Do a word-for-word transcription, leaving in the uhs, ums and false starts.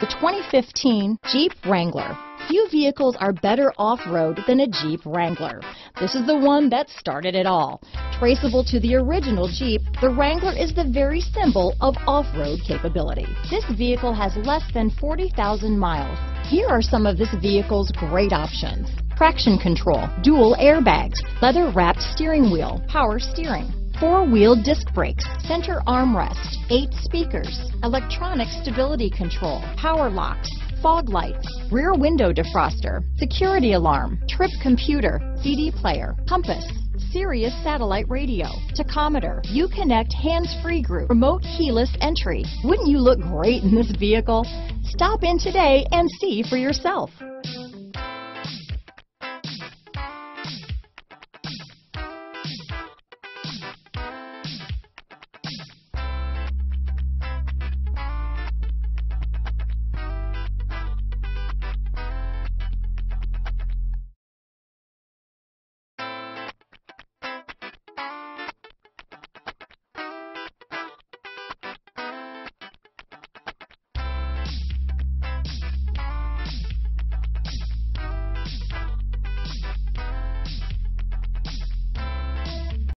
The twenty fifteen Jeep Wrangler. Few vehicles are better off-road than a Jeep Wrangler. This is the one that started it all. Traceable to the original Jeep, the Wrangler is the very symbol of off-road capability. This vehicle has less than forty thousand miles. Here are some of this vehicle's great options: traction control, dual airbags, leather-wrapped steering wheel, power steering, four-wheel disc brakes, center armrest, eight speakers, electronic stability control, power locks, fog lights, rear window defroster, security alarm, trip computer, C D player, compass, Sirius satellite radio, tachometer, Uconnect hands-free group, remote keyless entry. Wouldn't you look great in this vehicle? Stop in today and see for yourself.